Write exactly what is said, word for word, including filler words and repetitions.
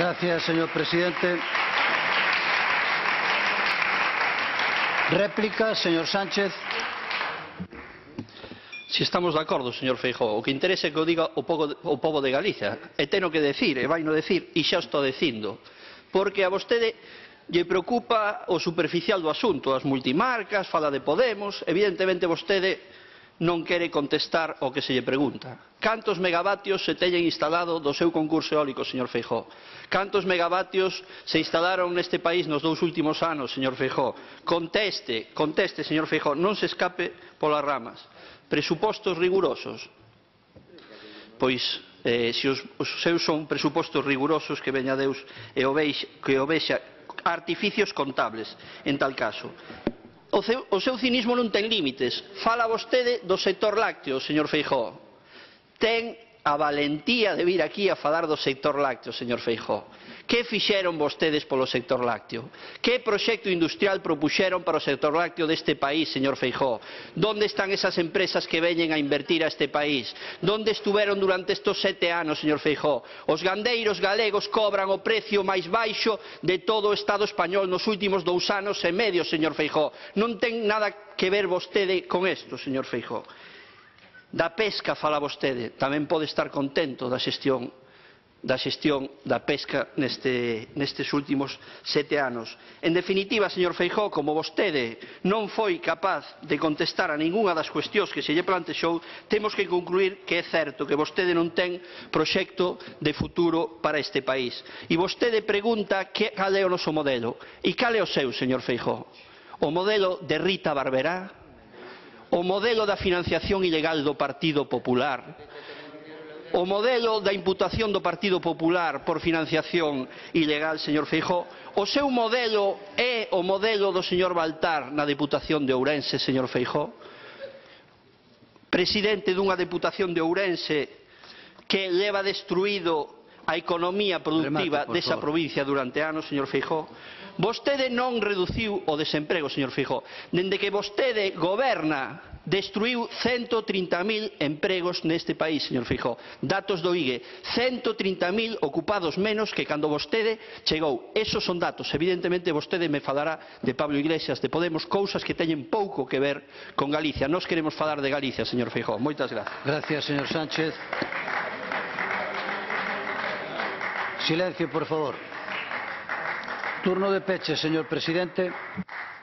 Gracias, señor presidente. Réplica, señor Sánchez. Si estamos de acordo, señor Feijóo, o que interese que o diga o povo de Galicia, e teno que decir, e vai no decir, e xa o estou dicindo, porque a vostede lle preocupa o superficial do asunto, as multimarcas, fala de Podemos, evidentemente vostede non quere contestar o que se lle pregunta. Cantos megavatios se teñen instalado do seu concurso eólico, señor Feijóo? Cantos megavatios se instalaron neste país nos dous últimos anos, señor Feijóo? Conteste, conteste, señor Feijóo, non se escape polas ramas. Presupostos rigurosos. Pois, eh, se os, os seus son presupostos rigurosos, que veña Deus e o vexa, que o vexa artificios contables, en tal caso. O seu, o seu cinismo non ten límites. Fala vostede do sector lácteo, señor Feijóo. Ten a valentía de vir aquí a falar do sector lácteo, señor Feijóo. Que fixeron vostedes polo sector lácteo? Que proxecto industrial propuxeron para o sector lácteo deste país, señor Feijóo? Donde están esas empresas que veñen a invertir a este país? Donde estuveron durante estos sete anos, señor Feijóo? Os gandeiros galegos cobran o precio máis baixo de todo o Estado español nos últimos dous anos e medio, señor Feijóo. Non ten nada que ver vostede con isto, señor Feijóo. Da pesca fala vostede. Tamén pode estar contento da xestión da xestión da pesca neste, nestes últimos sete anos. En definitiva, señor Feijóo, como vostede non foi capaz de contestar a ningunha das cuestións que se lle plantexou, temos que concluir que é certo que vostede non ten proxecto de futuro para este país. E vostede pregunta que, cal é o noso modelo. E cal é o seu, señor Feijóo? O modelo de Rita Barberá? O modelo da financiación ilegal do Partido Popular? O modelo da imputación do Partido Popular por financiación ilegal, señor Feijóo? O seu modelo é o modelo do señor Baltar na Deputación de Ourense, señor Feijóo? Presidente dunha Deputación de Ourense que leva destruído a economía productiva desa provincia durante anos, señor Feijóo? Vostede non reduciu o desemprego, señor Feijóo. Dende que vostede goberna, destruiu ciento treinta mil empregos neste país, señor Feijóo. Datos do I G E, ciento treinta mil ocupados menos que cando vostede chegou. Esos son datos. Evidentemente vostede me falará de Pablo Iglesias, de Podemos, cousas que teñen pouco que ver con Galicia. Nós queremos falar de Galicia, señor Feijóo. Moitas gracias. Gracias, señor Sánchez. Silencio, por favor. Turno de peche, señor presidente.